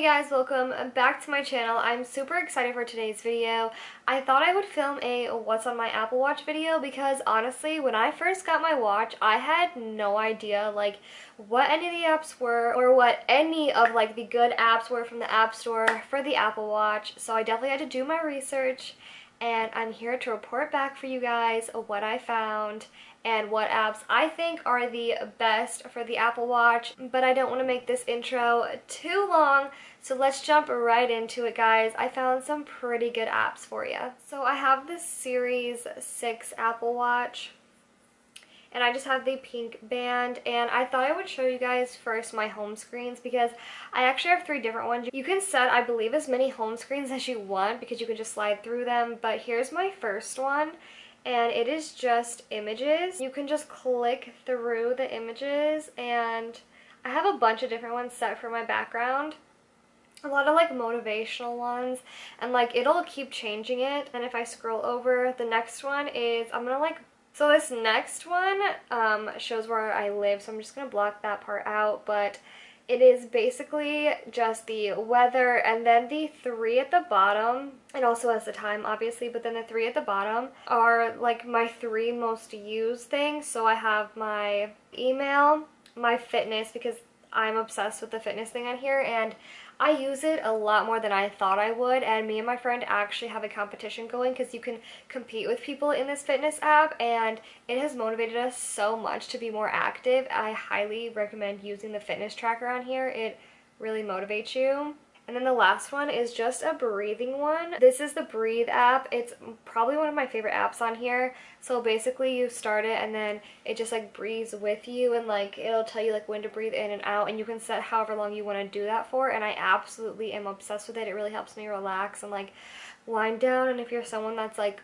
Hey guys, welcome back to my channel. I'm super excited for today's video. I thought I would film a what's on my Apple Watch video because honestly, when I first got my watch, I had no idea like what any of the apps were or what any of like the good apps were from the App Store for the Apple Watch. So I definitely had to do my research and I'm here to report back for you guys what I found and what apps I think are the best for the Apple Watch, but I don't want to make this intro too long, so let's jump right into it, guys. I found some pretty good apps for you. So I have this Series 6 Apple Watch, and I just have the pink band, and I thought I would show you guys first my home screens because I actually have three different ones. You can set, I believe, as many home screens as you want because you can just slide through them, but here's my first one. And it is just images. You can just click through the images, and I have a bunch of different ones set for my background. A lot of like motivational ones, and like it'll keep changing it. And if I scroll over, the next one is, so this next one shows where I live, so I'm just gonna block that part out, but it is basically just the weather, and then the three at the bottom, it also has the time obviously, but then the three at the bottom are like my three most used things. So I have my email, my fitness, because I'm obsessed with the fitness thing on here, and I use it a lot more than I thought I would, and me and my friend actually have a competition going because you can compete with people in this fitness app, and it has motivated us so much to be more active. I highly recommend using the fitness tracker on here. It really motivates you. And then the last one is just a breathing one. This is the Breathe app. It's probably one of my favorite apps on here. So basically you start it and then it just like breathes with you, and like it'll tell you like when to breathe in and out, and you can set however long you want to do that for, and I absolutely am obsessed with it. It really helps me relax and like wind down, and if you're someone that's like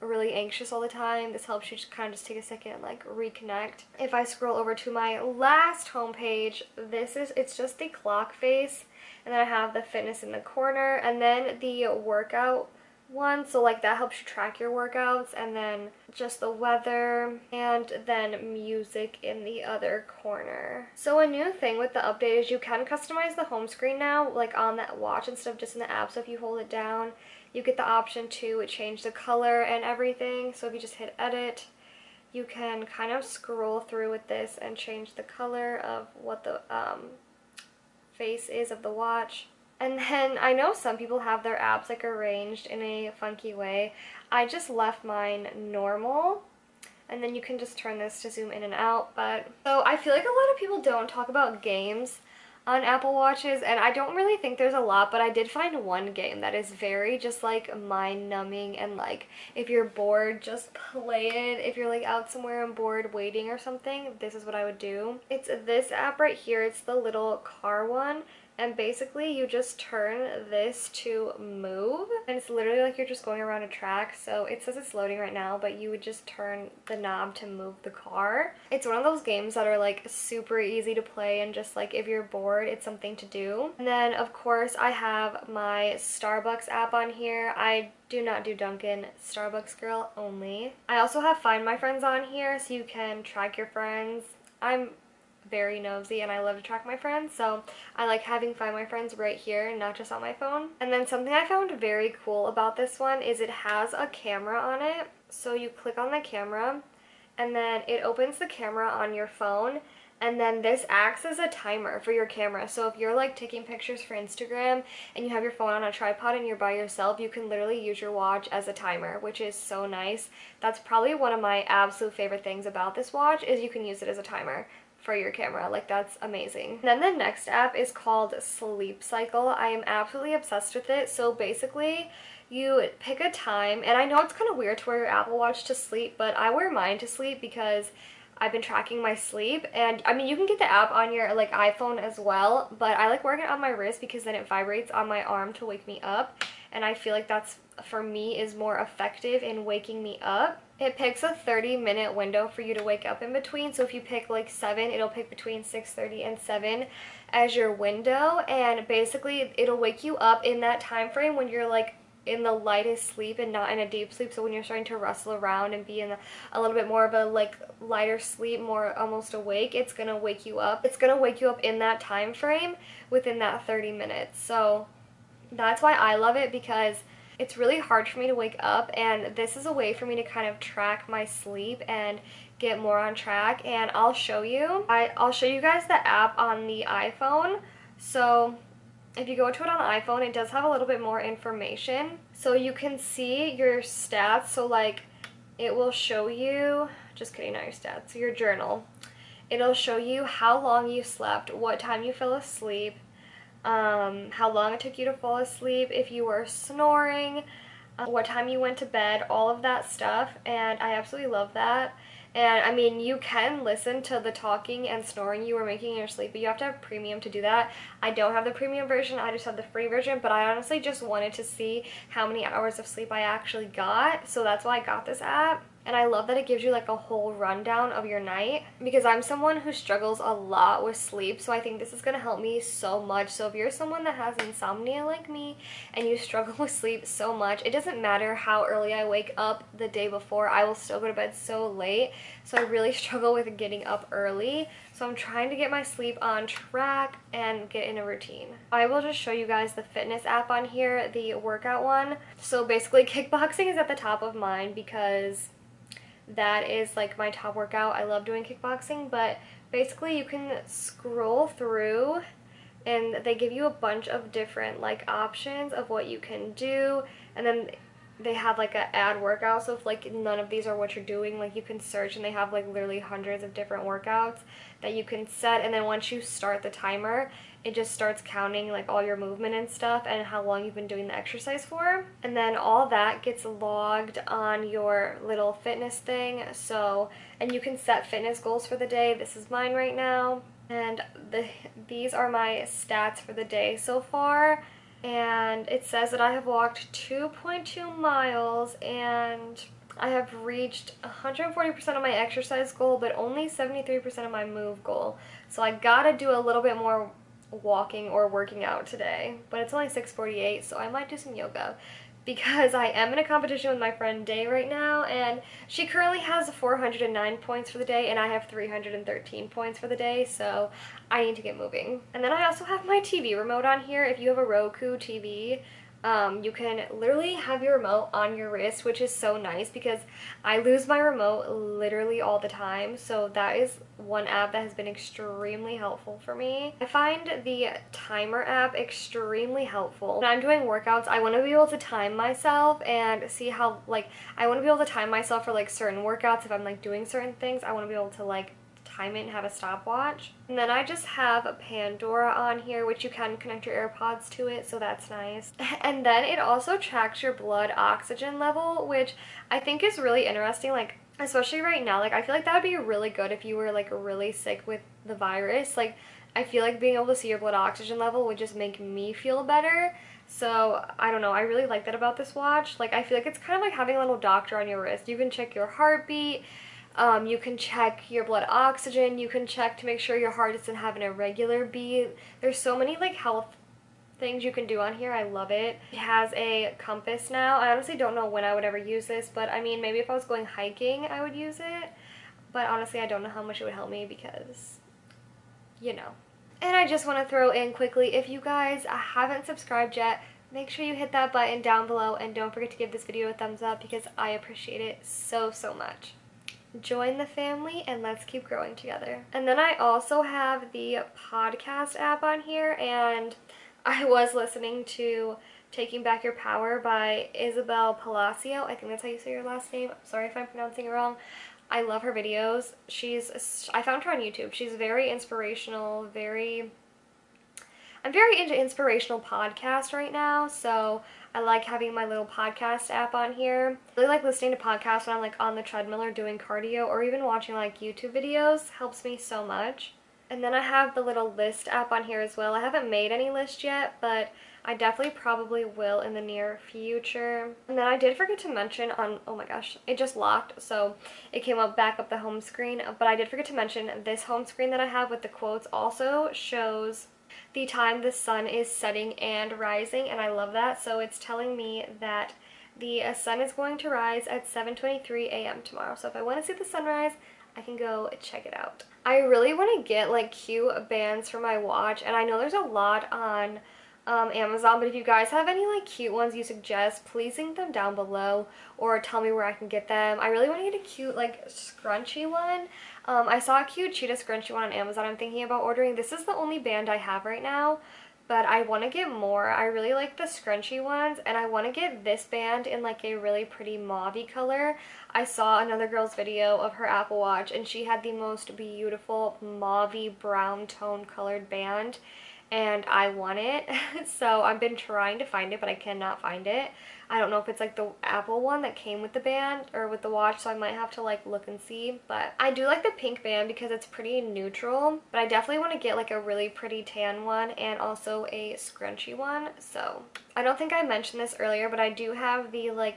really anxious all the time, this helps you just kind of just take a second and like reconnect. If I scroll over to my last homepage, it's just the clock face, and then I have the fitness in the corner, and then the workout one, so like that helps you track your workouts, and then just the weather, and then music in the other corner. So a new thing with the update is you can customize the home screen now, like on that watch instead of just in the app. So if you hold it down, you get the option to change the color and everything. So if you just hit edit, you can kind of scroll through with this and change the color of what the face is of the watch. And then I know some people have their apps like arranged in a funky way. I just left mine normal, and then you can just turn this to zoom in and out. But so I feel like a lot of people don't talk about games on Apple Watches, and I don't really think there's a lot, but I did find one game that is very just like mind-numbing, and like if you're bored, just play it. If you're like out somewhere and bored waiting or something, this is what I would do. It's this app right here. It's the little car one, and basically you just turn this to move, and it's literally like you're just going around a track. So it says it's loading right now, but you would just turn the knob to move the car. It's one of those games that are like super easy to play, and just like if you're bored, it's something to do. And then of course I have my Starbucks app on here. I do not do Dunkin', Starbucks girl only. I also have Find My Friends on here, so you can track your friends. I'm very nosy and I love to track my friends, so I like having Find My Friends right here and not just on my phone. And then something I found very cool about this one is it has a camera on it. So you click on the camera, and then it opens the camera on your phone, and then this acts as a timer for your camera. So if you're like taking pictures for Instagram and you have your phone on a tripod and you're by yourself, you can literally use your watch as a timer, which is so nice. That's probably one of my absolute favorite things about this watch is you can use it as a timer for your camera. Like, that's amazing. And then the next app is called Sleep Cycle. I am absolutely obsessed with it. So basically you pick a time, and I know it's kind of weird to wear your Apple Watch to sleep, but I wear mine to sleep because I've been tracking my sleep. And I mean, you can get the app on your like iPhone as well, but I like wearing it on my wrist because then it vibrates on my arm to wake me up, and I feel like that's, for me, is more effective in waking me up. It picks a 30-minute window for you to wake up in between, so if you pick like 7, it'll pick between 6:30 and 7 as your window, and basically it'll wake you up in that time frame when you're like in the lightest sleep and not in a deep sleep. So when you're starting to wrestle around and be in a little bit more of a like lighter sleep, more almost awake, it's gonna wake you up. It's gonna wake you up in that time frame within that 30 minutes. So that's why I love it, because it's really hard for me to wake up, and this is a way for me to kind of track my sleep and get more on track. And I'll show you guys the app on the iPhone. So if you go to it on iPhone, it does have a little bit more information. So you can see your stats. So like it will show you, just kidding, not your stats, your journal. It'll show you how long you slept, what time you fell asleep, how long it took you to fall asleep, if you were snoring, what time you went to bed, all of that stuff. And I absolutely love that. And I mean, you can listen to the talking and snoring you were making in your sleep, but you have to have premium to do that. I don't have the premium version, I just have the free version, but I honestly just wanted to see how many hours of sleep I actually got. So that's why I got this app. And I love that it gives you like a whole rundown of your night, because I'm someone who struggles a lot with sleep, so I think this is going to help me so much. So if you're someone that has insomnia like me and you struggle with sleep so much, it doesn't matter how early I wake up the day before, I will still go to bed so late. So I really struggle with getting up early. So I'm trying to get my sleep on track and get in a routine. I will just show you guys the fitness app on here, the workout one. So basically kickboxing is at the top of mine because that is like my top workout. I love doing kickboxing, but basically you can scroll through and they give you a bunch of different like options of what you can do, and then they have like an ad workout. So if like none of these are what you're doing, like you can search, and they have like literally hundreds of different workouts that you can set. And then once you start the timer, it just starts counting like all your movement and stuff and how long you've been doing the exercise for. And then all that gets logged on your little fitness thing. So, and you can set fitness goals for the day. This is mine right now. And these are my stats for the day so far. And it says that I have walked 2.2 miles and I have reached 140% of my exercise goal, but only 73% of my move goal. So I gotta do a little bit more walking or working out today, but it's only 6:48, so I might do some yoga, because I am in a competition with my friend Day right now, and she currently has 409 points for the day, and I have 313 points for the day, so I need to get moving. And then I also have my TV remote on here. If you have a Roku TV, you can literally have your remote on your wrist, which is so nice because I lose my remote literally all the time. So that is one app that has been extremely helpful for me. I find the timer app extremely helpful. When I'm doing workouts, I want to be able to time myself and see how, like, I want to be able to time myself for like certain workouts. If I'm like doing certain things, I want to be able to like time it and have a stopwatch. And then I just have a Pandora on here, which you can connect your AirPods to it, so that's nice. And then it also tracks your blood oxygen level, which I think is really interesting, like especially right now. Like I feel like that would be really good if you were like really sick with the virus. Like I feel like being able to see your blood oxygen level would just make me feel better. So I don't know, I really like that about this watch. Like I feel like it's kind of like having a little doctor on your wrist. You can check your heartbeat, you can check your blood oxygen, you can check to make sure your heart isn't having an irregular beat. There's so many like health things you can do on here. I love it. It has a compass now. I honestly don't know when I would ever use this, but I mean, maybe if I was going hiking, I would use it. But honestly, I don't know how much it would help me because, you know. And I just want to throw in quickly, if you guys haven't subscribed yet, make sure you hit that button down below, and don't forget to give this video a thumbs up because I appreciate it so, so much. Join the family and let's keep growing together. And then I also have the podcast app on here, and I was listening to Taking Back Your Power by Isabel Palacio. I think that's how you say your last name. I'm sorry if I'm pronouncing it wrong. I love her videos. I found her on YouTube. She's very inspirational, I'm very into inspirational podcasts right now, so I like having my little podcast app on here. I really like listening to podcasts when I'm like on the treadmill or doing cardio, or even watching like YouTube videos. Helps me so much. And then I have the little list app on here as well. I haven't made any list yet, but I definitely probably will in the near future. And then I did forget to mention on, oh my gosh, it just locked, so it came up back up the home screen, but I did forget to mention this home screen that I have with the quotes also shows the time the sun is setting and rising, and I love that. So it's telling me that the sun is going to rise at 7:23 a.m. tomorrow. So if I want to see the sunrise, I can go check it out. I really want to get like Q bands for my watch, and I know there's a lot on Amazon, but if you guys have any like cute ones you suggest, please link them down below or tell me where I can get them. I really want to get a cute like scrunchy one. I saw a cute cheetah scrunchy one on Amazon. I'm thinking about ordering. This is the only band I have right now, but I want to get more. I really like the scrunchy ones, and I want to get this band in like a really pretty mauve-y color. I saw another girl's video of her Apple Watch, and she had the most beautiful mauve-y brown tone colored band, and I want it. So I've been trying to find it, but I cannot find it. I don't know if it's like the Apple one that came with the band or with the watch, so I might have to like look and see. But I do like the pink band because it's pretty neutral, but I definitely want to get like a really pretty tan one and also a scrunchy one. So I don't think I mentioned this earlier, but I do have the like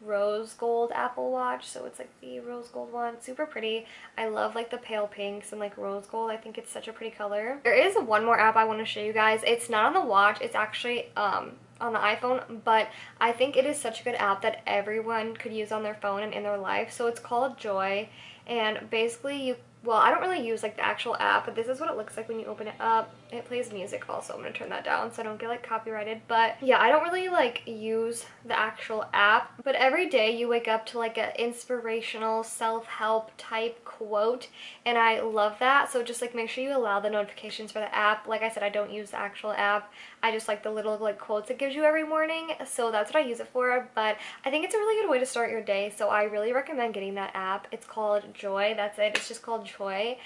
rose gold Apple Watch. So it's like the rose gold one, super pretty. I love like the pale pinks and like rose gold. I think it's such a pretty color. There is one more app I want to show you guys. It's not on the watch, it's actually on the iPhone, but I think it is such a good app that everyone could use on their phone and in their life. So it's called Joy, and basically you, well, I don't really use like the actual app, but this is what it looks like when you open it up. It plays music also. I'm gonna turn that down so I don't get like copyrighted. But yeah, I don't really like use the actual app, but every day you wake up to like an inspirational self-help type quote, and I love that. So just like make sure you allow the notifications for the app. Like I said, I don't use the actual app. I just like the little like quotes it gives you every morning. So that's what I use it for, but I think it's a really good way to start your day. So I really recommend getting that app. It's called Joy. That's it. It's just called Joy,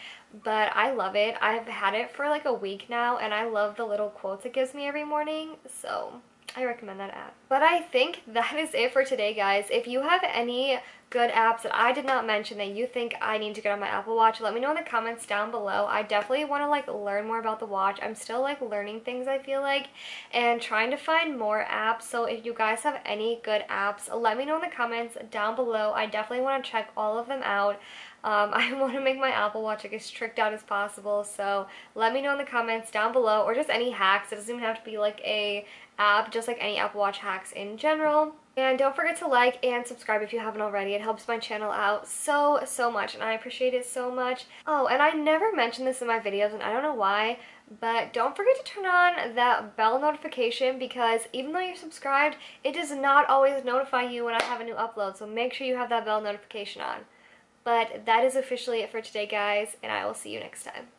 but I love it. I've had it for like a week now, and I love the little quotes it gives me every morning, so I recommend that app. But I think that is it for today, guys. If you have any good apps that I did not mention that you think I need to get on my Apple Watch, let me know in the comments down below. I definitely want to like learn more about the watch. I'm still like learning things, I feel like, and trying to find more apps. So if you guys have any good apps, let me know in the comments down below. I definitely want to check all of them out. I want to make my Apple Watch like as tricked out as possible, so let me know in the comments down below, or just any hacks. It doesn't even have to be like a app, just like any Apple Watch hacks in general. And don't forget to like and subscribe if you haven't already. It helps my channel out so much, and I appreciate it so much. Oh, and I never mentioned this in my videos, and I don't know why, but don't forget to turn on that bell notification, because even though you're subscribed, it does not always notify you when I have a new upload, so make sure you have that bell notification on. But that is officially it for today, guys, and I will see you next time.